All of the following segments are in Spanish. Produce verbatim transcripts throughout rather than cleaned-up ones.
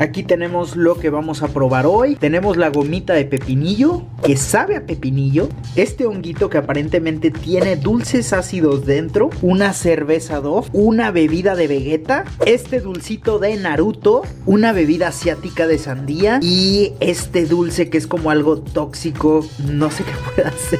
Aquí tenemos lo que vamos a probar hoy. Tenemos la gomita de pepinillo, que sabe a pepinillo. Este honguito que aparentemente tiene dulces ácidos dentro. Una cerveza Duff. Una bebida de Vegeta. Este dulcito de Naruto. Una bebida asiática de sandía. Y este dulce que es como algo tóxico. No sé qué puede hacer.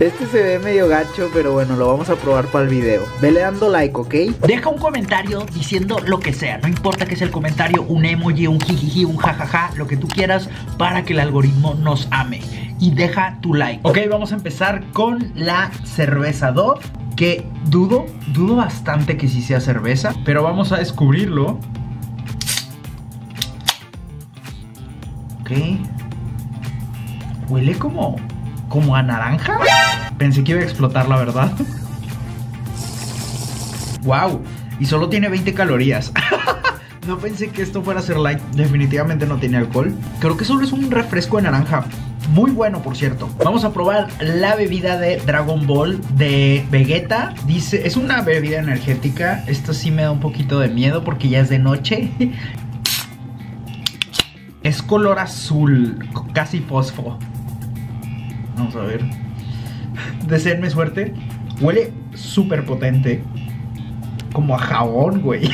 Este se ve medio gacho, pero bueno, lo vamos a probar para el video. Vele dando like, ¿ok? Deja un comentario diciendo lo que sea. No importa que sea el comentario, un emoji, un jijiji, un jajaja, lo que tú quieras, para que el algoritmo nos ame. Y deja tu like. Ok, vamos a empezar con la cerveza Duff, que dudo, dudo bastante que sí sea cerveza, pero vamos a descubrirlo. Ok. Huele como... ¿como a naranja? Pensé que iba a explotar, la verdad. ¡Wow! Y solo tiene veinte calorías. No pensé que esto fuera a ser light. Definitivamente no tiene alcohol. Creo que solo es un refresco de naranja. Muy bueno, por cierto. Vamos a probar la bebida de Dragon Ball de Vegeta. Dice, es una bebida energética. Esto sí me da un poquito de miedo porque ya es de noche. Es color azul, casi fosfo. Vamos a ver. Deseenme suerte. Huele súper potente. Como a jabón, güey.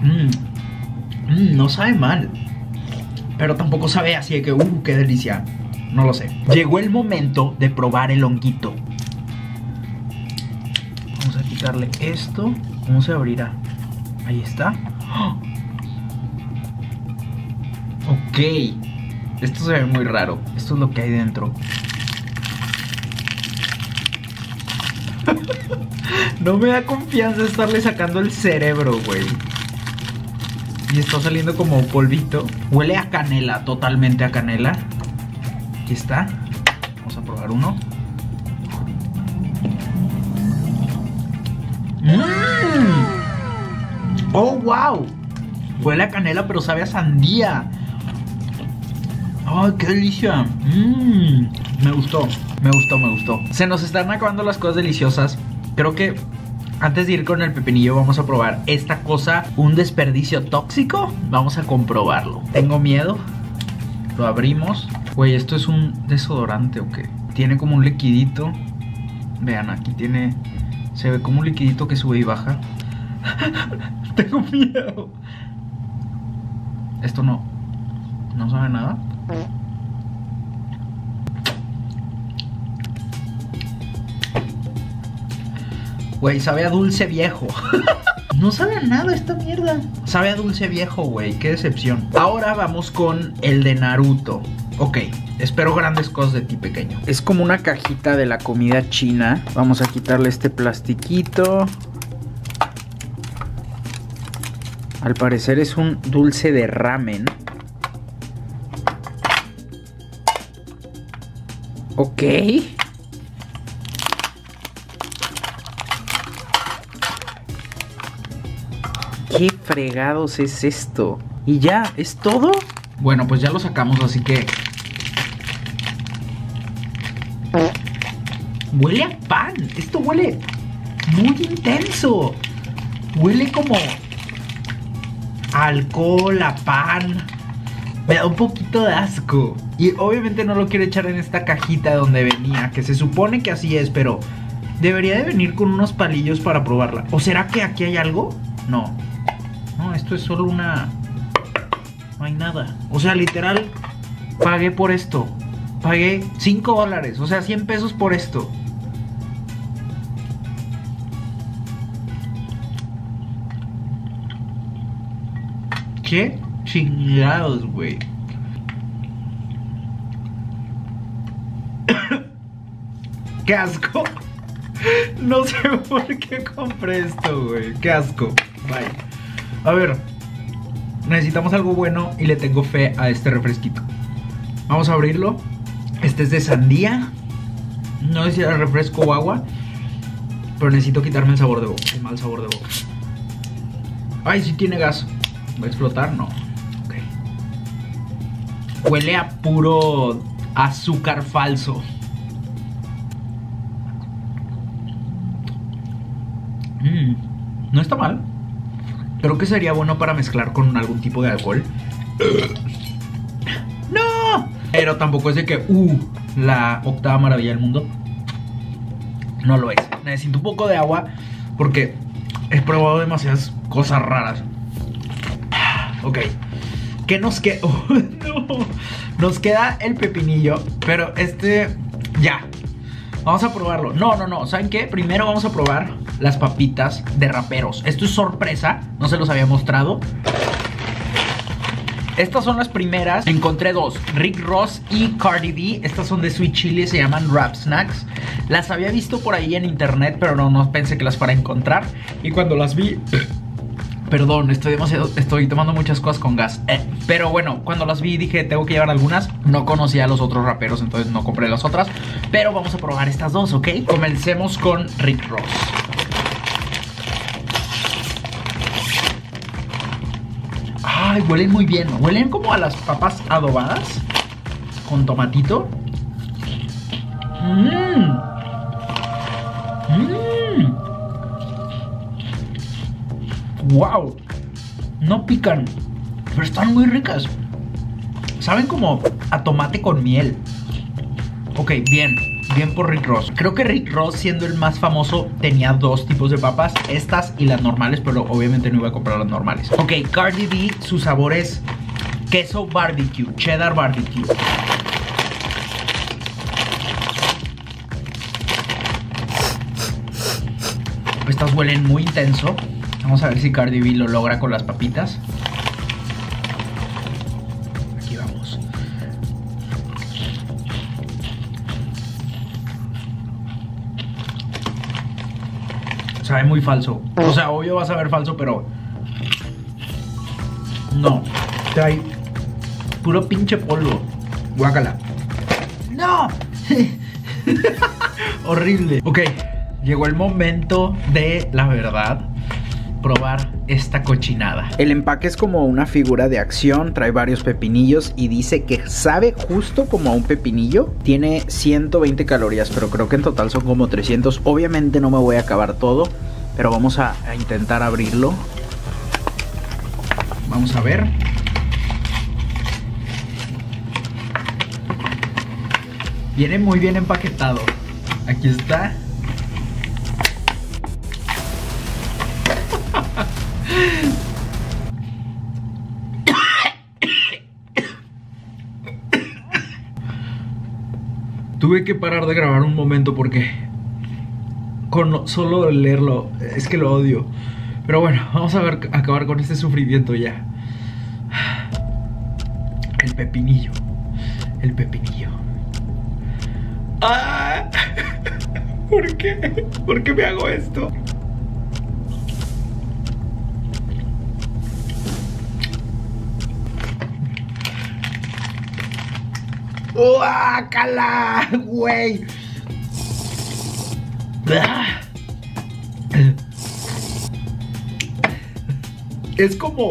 mm. Mm, no sabe mal. Pero tampoco sabe así de que, uh, qué delicia. No lo sé. Llegó el momento de probar el honguito. Vamos a quitarle esto. ¿Cómo se abrirá? Ahí está. ¡Oh! Ok, esto se ve muy raro. Esto es lo que hay dentro. No me da confianza estarle sacando el cerebro, güey. Y está saliendo como polvito. Huele a canela, totalmente a canela. Aquí está. Vamos a probar uno. ¡Mmm! ¡Oh, wow! Huele a canela, pero sabe a sandía. ¡Ay, qué delicia! Mmm, me gustó, me gustó, me gustó. Se nos están acabando las cosas deliciosas. Creo que antes de ir con el pepinillo vamos a probar esta cosa. ¿Un desperdicio tóxico? Vamos a comprobarlo. Tengo miedo. Lo abrimos. Güey, ¿esto es un desodorante o qué? Tiene como un liquidito. Vean, aquí tiene... se ve como un liquidito que sube y baja. Tengo miedo. Esto no... no sabe nada. Güey, sabe a dulce viejo. No sabe a nada esta mierda. Sabe a dulce viejo, güey, qué decepción. Ahora vamos con el de Naruto. Ok, espero grandes cosas de ti, pequeño. Es como una cajita de la comida china. Vamos a quitarle este plastiquito. Al parecer es un dulce de ramen. Ok. ¿Qué fregados es esto? ¿Y ya? ¿Es todo? Bueno, pues ya lo sacamos, así que... huele a pan. Esto huele muy intenso. Huele como... a alcohol, a pan. Me da un poquito de asco. Y obviamente no lo quiero echar en esta cajita donde venía, que se supone que así es, pero debería de venir con unos palillos para probarla. ¿O será que aquí hay algo? No. No, esto es solo una... no hay nada. O sea, literal, pagué por esto. Pagué cinco dólares, o sea, cien pesos por esto. ¿Qué chingados, güey? ¡Qué asco! No sé por qué compré esto, güey. ¡Qué asco! Bye. A ver, necesitamos algo bueno y le tengo fe a este refresquito. Vamos a abrirlo. Este es de sandía. No sé si era refresco o agua, pero necesito quitarme el sabor de boca. El mal sabor de boca. ¡Ay, sí tiene gas! ¿Va a explotar? No. Ok. Huele a puro azúcar falso. No está mal. Creo que sería bueno para mezclar con algún tipo de alcohol. ¡No! Pero tampoco es de que, uh, la octava maravilla del mundo. No lo es. Necesito un poco de agua porque he probado demasiadas cosas raras. Ok. ¿Qué nos queda? Oh, no. Nos queda el pepinillo, pero este... ya. Vamos a probarlo. No, no, no. ¿Saben qué? Primero vamos a probar las papitas de raperos. Esto es sorpresa. No se los había mostrado. Estas son las primeras. Encontré dos. Rick Ross y Cardi B. Estas son de Sweet Chili. Se llaman Rap Snacks. Las había visto por ahí en internet, pero no, no pensé que las fuera a encontrar. Y cuando las vi... Perdón, estoy demasiado, estoy tomando muchas cosas con gas. Eh. Pero bueno, cuando las vi dije, tengo que llevar algunas. No conocía a los otros raperos, entonces no compré las otras. Pero vamos a probar estas dos, ¿ok? Comencemos con Rick Ross. Ay, huelen muy bien. Huelen como a las papas adobadas con tomatito. Mmm. Mmm. Wow, no pican, pero están muy ricas. Saben como a tomate con miel. Ok, bien, bien por Rick Ross. Creo que Rick Ross, siendo el más famoso, tenía dos tipos de papas, estas y las normales, pero obviamente no iba a comprar las normales. Ok, Cardi B, su sabor es queso barbecue, cheddar barbecue. Estas huelen muy intenso. Vamos a ver si Cardi B lo logra con las papitas. Aquí vamos. Sabe muy falso. O sea, obvio va a saber falso, pero... no. Trae puro pinche polvo. Guácala. ¡No! Horrible. Ok, llegó el momento de la verdad. Probar esta cochinada. El empaque es como una figura de acción, trae varios pepinillos y dice que sabe justo como a un pepinillo. Tiene ciento veinte calorías, pero creo que en total son como trescientos. Obviamente no me voy a acabar todo, pero vamos a, a intentar abrirlo. Vamos a ver. Viene muy bien empaquetado. Aquí está. Tuve que parar de grabar un momento porque con solo leerlo es que lo odio. Pero bueno, vamos a ver, acabar con este sufrimiento ya. El pepinillo. El pepinillo. ¡Ah! ¿Por qué? ¿Por qué me hago esto? ¡Guácala! ¡Güey! Es como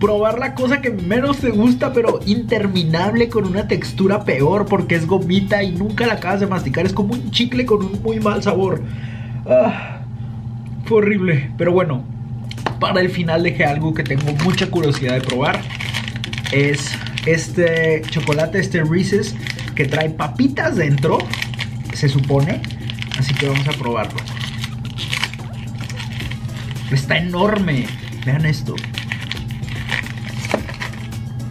probar la cosa que menos te gusta, pero interminable, con una textura peor porque es gomita y nunca la acabas de masticar. Es como un chicle con un muy mal sabor. Ah, fue horrible. Pero bueno, para el final dejé algo que tengo mucha curiosidad de probar. Es... este chocolate, este Reese's, que trae papitas dentro, se supone. Así que vamos a probarlo. Está enorme. Vean esto.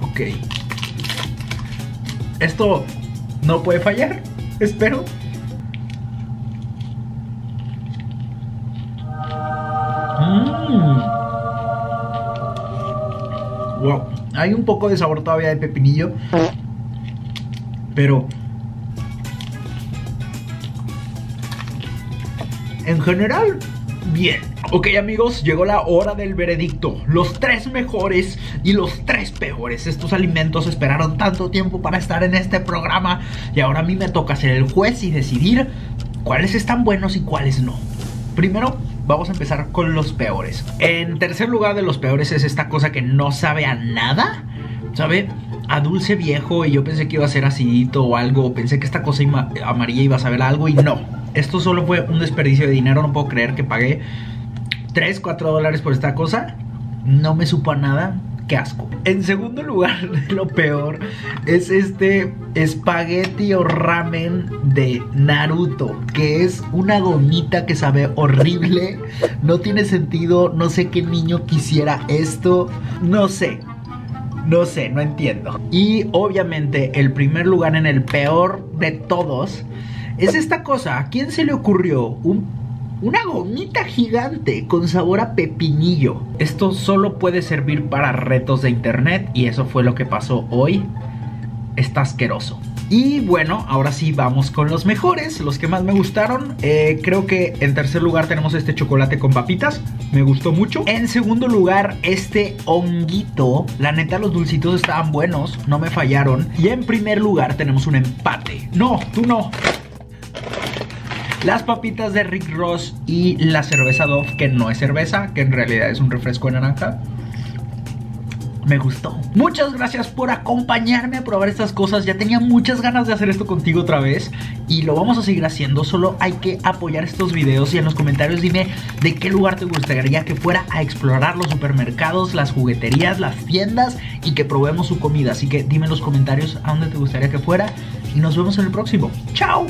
Ok. Esto no puede fallar, espero. Mmm. Wow, hay un poco de sabor todavía de pepinillo, pero en general, bien. Ok, amigos, llegó la hora del veredicto. Los tres mejores y los tres peores. Estos alimentos esperaron tanto tiempo para estar en este programa y ahora a mí me toca ser el juez y decidir cuáles están buenos y cuáles no. Primero, vamos a empezar con los peores. En tercer lugar de los peores es esta cosa que no sabe a nada. Sabe a dulce viejo y yo pensé que iba a ser acidito o algo. Pensé que esta cosa amarilla iba a saber a algo y no. Esto solo fue un desperdicio de dinero. No puedo creer que pagué tres, cuatro dólares por esta cosa. no me supo a nada, qué asco. En segundo lugar, lo peor es este espagueti o ramen de Naruto, que es una gomita que sabe horrible, no tiene sentido, no sé qué niño quisiera esto, no sé. No sé, no entiendo. Y obviamente el primer lugar en el peor de todos es esta cosa. ¿A quién se le ocurrió un, una gomita gigante con sabor a pepinillo? Esto solo puede servir para retos de internet y eso fue lo que pasó hoy. Está asqueroso. Y bueno, ahora sí vamos con los mejores, los que más me gustaron. eh, Creo que en tercer lugar tenemos este chocolate con papitas, me gustó mucho. En segundo lugar, este honguito. La neta, los dulcitos estaban buenos, no me fallaron. Y en primer lugar tenemos un empate. No, tú no. Las papitas de Rick Ross y la cerveza Duff, que no es cerveza, que en realidad es un refresco de naranja. Me gustó. Muchas gracias por acompañarme a probar estas cosas. Ya tenía muchas ganas de hacer esto contigo otra vez y lo vamos a seguir haciendo. Solo hay que apoyar estos videos y en los comentarios dime de qué lugar te gustaría que fuera a explorar los supermercados, las jugueterías, las tiendas y que probemos su comida. Así que dime en los comentarios a dónde te gustaría que fuera y nos vemos en el próximo. ¡Chao!